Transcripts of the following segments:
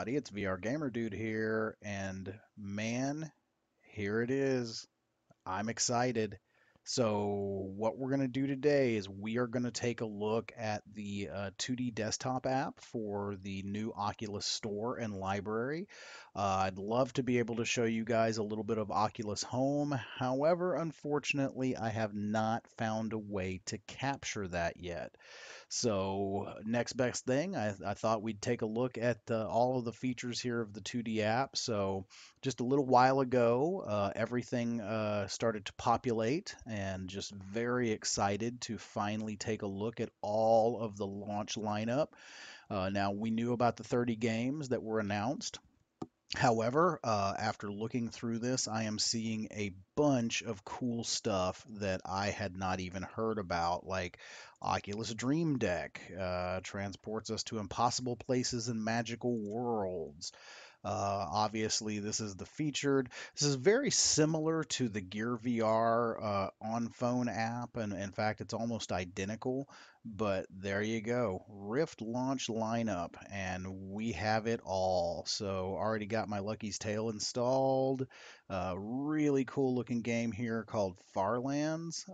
everybody. It's VR Gamer Dude here, and man, here it is. I'm excited. So what we're going to do today is we are going to take a look at the 2D desktop app for the new Oculus store and library. I'd love to be able to show you guys a little bit of Oculus Home. However, unfortunately, I have not found a way to capture that yet. So next best thing, I thought we'd take a look at all of the features here of the 2D app. So just a little while ago, everything started to populate, and just very excited to finally take a look at all of the launch lineup. Now, we knew about the 30 games that were announced. However, after looking through this, I am seeing a bunch of cool stuff that I had not even heard about, like Oculus Dream Deck transports us to impossible places and magical worlds. Obviously, this is the featured. This is very similar to the Gear VR on phone app, and in fact, it's almost identical. But there you go, Rift launch lineup, and we have it all. So already got my Lucky's Tale installed. Really cool looking game here called Farlands.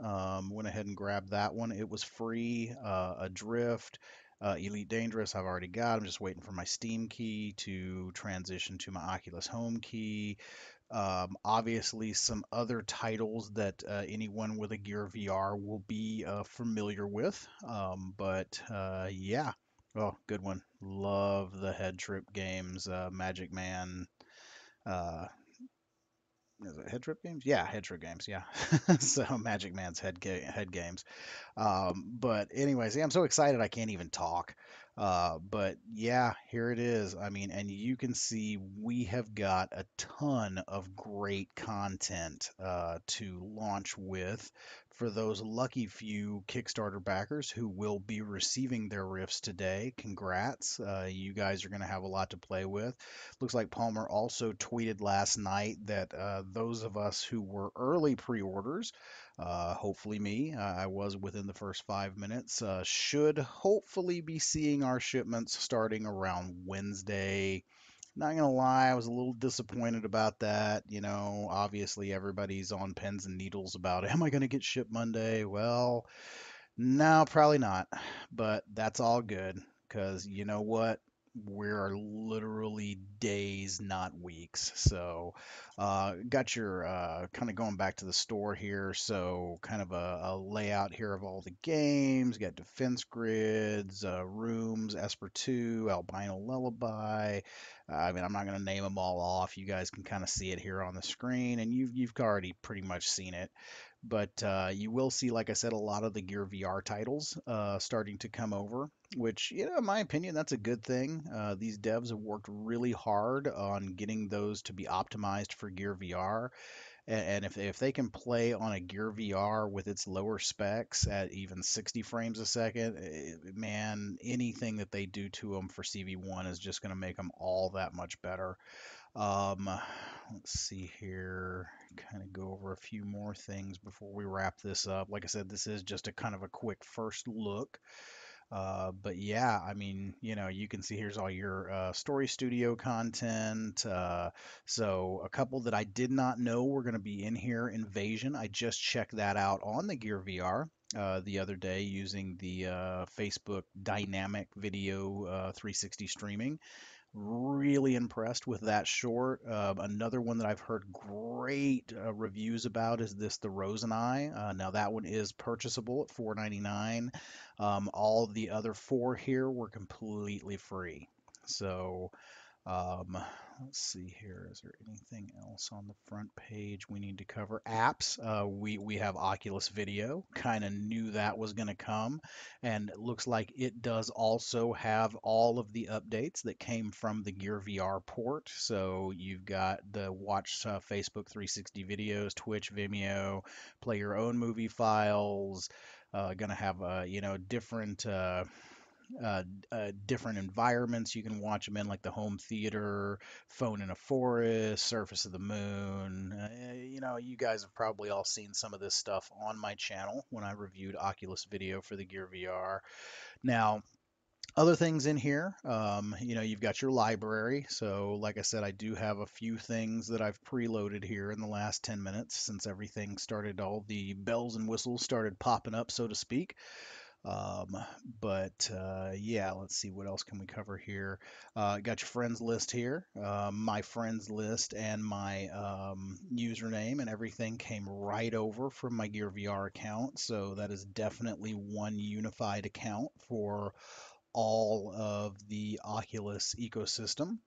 Went ahead and grabbed that one. It was free. Adrift. Elite Dangerous, I've already got. I'm just waiting for my Steam key to transition to my Oculus Home key. Obviously, some other titles that anyone with a Gear VR will be familiar with. Yeah, oh, good one. Love the Head Trip games. Magic Man. Is it Head Trip games? Yeah, Head Trip games, yeah. So Magic Man's head games. But anyways, yeah, I'm so excited I can't even talk. But yeah, here it is. I mean, and you can see we have got a ton of great content to launch with for those lucky few Kickstarter backers who will be receiving their Rifts today. Congrats. You guys are going to have a lot to play with. Looks like Palmer also tweeted last night that those of us who were early pre-orders, hopefully me, I was within the first 5 minutes, should hopefully be seeing our shipments starting around Wednesday. Not gonna lie, I was a little disappointed about that. You know, obviously everybody's on pins and needles about, am I gonna get shipped Monday? Well, no, probably not, but that's all good, because you know what? We're literally days, not weeks. So got your kind of going back to the store here. So kind of a layout here of all the games. Got Defense Grids, Rooms, Esper 2, Albino Lullaby. I mean, I'm not going to name them all off. You guys can kind of see it here on the screen, and you've already pretty much seen it. But you will see, like I said, a lot of the Gear VR titles starting to come over, which, you know, in my opinion, that's a good thing. These devs have worked really hard on getting those to be optimized for Gear VR. And if they can play on a Gear VR with its lower specs at even 60 frames a second, man, anything that they do to them for CV1 is just going to make them all that much better. Let's see here, kind of go over a few more things before we wrap this up. Like I said, this is just a kind of a quick first look. But yeah, I mean, you know, you can see here's all your Story Studio content. So a couple that I did not know were going to be in here. Invasion, I just checked that out on the Gear VR the other day using the Facebook Dynamic Video 360 streaming. Really impressed with that short. Another one that I've heard great reviews about is this The Rose and I. Now that one is purchasable at $4.99. All the other four here were completely free. So let's see here. Is there anything else on the front page we need to cover? Apps. We have Oculus Video. Kind of knew that was going to come. And it looks like it does also have all of the updates that came from the Gear VR port. So you've got the watch Facebook 360 videos, Twitch, Vimeo, play your own movie files. Going to have, you know, different... different environments you can watch them in, like the home theater, phone in a forest, surface of the moon. You know, you guys have probably all seen some of this stuff on my channel when I reviewed Oculus Video for the Gear VR. Now, Other things in here, you know, you've got your library. So like I said, I do have a few things that I've preloaded here in the last 10 minutes since everything started, all the bells and whistles started popping up, so to speak. Yeah, let's see, what else can we cover here? Got your friends list here. My friends list and my username and everything came right over from my Gear VR account. So that is definitely one unified account for all of the Oculus ecosystem.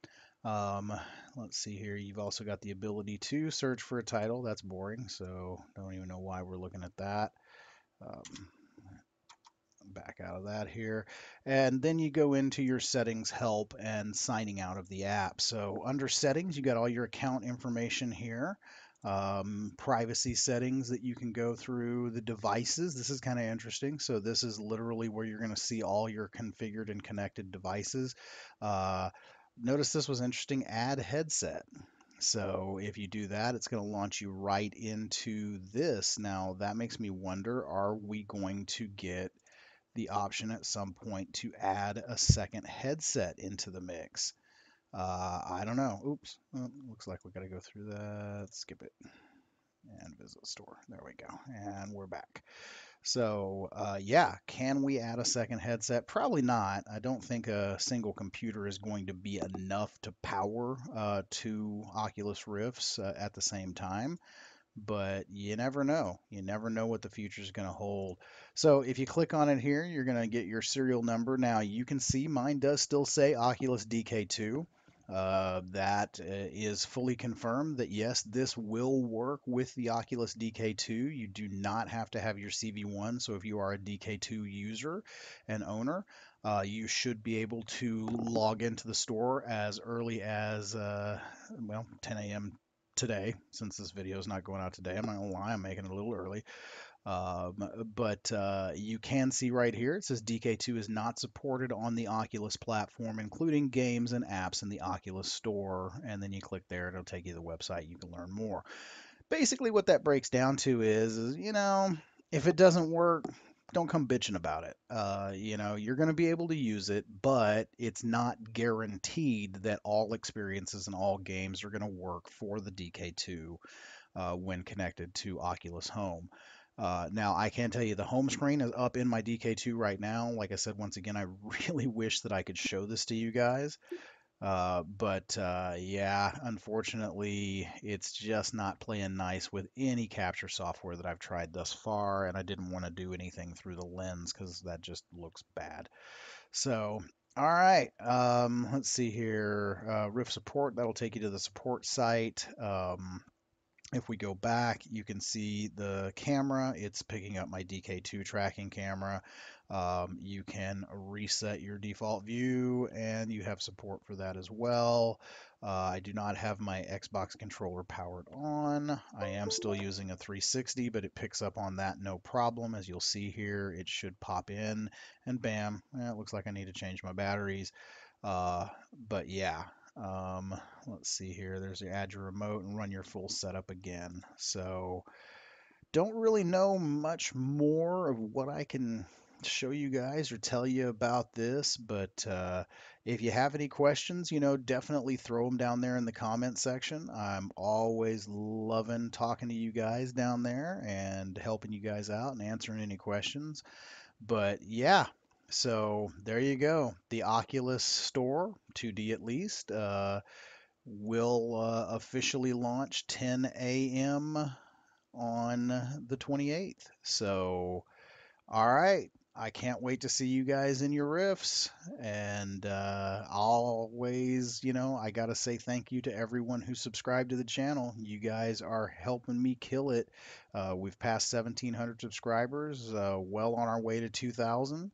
Let's see here. You've also got the ability to search for a title. That's boring, so don't even know why we're looking at that. Back out of that here, and then you go into your settings, help, and signing out of the app. So under settings, you got all your account information here, privacy settings that you can go through, the devices. This is kind of interesting. So this is literally where you're going to see all your configured and connected devices. Notice this was interesting, add headset. So if you do that, it's going to launch you right into this. Now that makes me wonder, are we going to get the option at some point to add a second headset into the mix? I don't know. Oops. Well, looks like we got to go through that. Skip it and visit the store. There we go. And we're back. So yeah, can we add a second headset? Probably not. I don't think a single computer is going to be enough to power two Oculus Rifts at the same time. But you never know. You never know what the future is going to hold. So if you click on it here, you're going to get your serial number. Now you can see mine does still say Oculus DK2. That is fully confirmed that yes, this will work with the Oculus DK2. You do not have to have your CV1. So if you are a DK2 user and owner, you should be able to log into the store as early as, well, 10 a.m. today, since this video is not going out today. I'm not gonna lie, I'm making it a little early. You can see right here, it says DK2 is not supported on the Oculus platform, including games and apps in the Oculus store. And then you click there, it'll take you to the website. You can learn more. Basically what that breaks down to is, you know, if it doesn't work, don't come bitching about it. You know, you're going to be able to use it, but it's not guaranteed that all experiences and all games are going to work for the DK2 when connected to Oculus Home. Now, I can tell you the home screen is up in my DK2 right now. Like I said, once again, I really wish that I could show this to you guys. Yeah, unfortunately, it's just not playing nice with any capture software that I've tried thus far, and I didn't want to do anything through the lens because that just looks bad. So, all right, let's see here. Rift support, that'll take you to the support site. If we go back, you can see the camera. It's picking up my DK2 tracking camera. You can reset your default view, and you have support for that as well. I do not have my Xbox controller powered on. I am still using a 360, but it picks up on that no problem. As you'll see here, it should pop in, and bam, it looks like I need to change my batteries. But yeah. Let's see here. There's the Azure remote and run your full setup again. So don't really know much more of what I can show you guys or tell you about this, but if you have any questions, you know, definitely throw them down there in the comment section. I'm always loving talking to you guys down there and helping you guys out and answering any questions. But yeah. So there you go. The Oculus Store, 2D at least, will officially launch 10 a.m. on the 28th. So, all right. I can't wait to see you guys in your Rifts. And always, you know, I got to say thank you to everyone who subscribed to the channel. You guys are helping me kill it. We've passed 1,700 subscribers, well on our way to 2,000.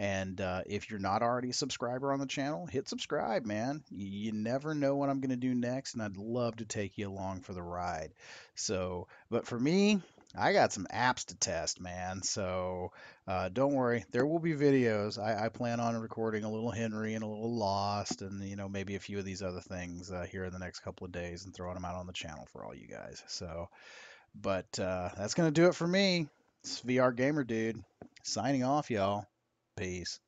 And if you're not already a subscriber on the channel, hit subscribe, man. You never know what I'm going to do next, and I'd love to take you along for the ride. So, but for me, I got some apps to test, man. So don't worry, there will be videos. I plan on recording a little Henry and a little Lost, and you know, maybe a few of these other things here in the next couple of days, and throwing them out on the channel for all you guys. So, but that's gonna do it for me. It's VR Gamer Dude signing off, y'all. Peace.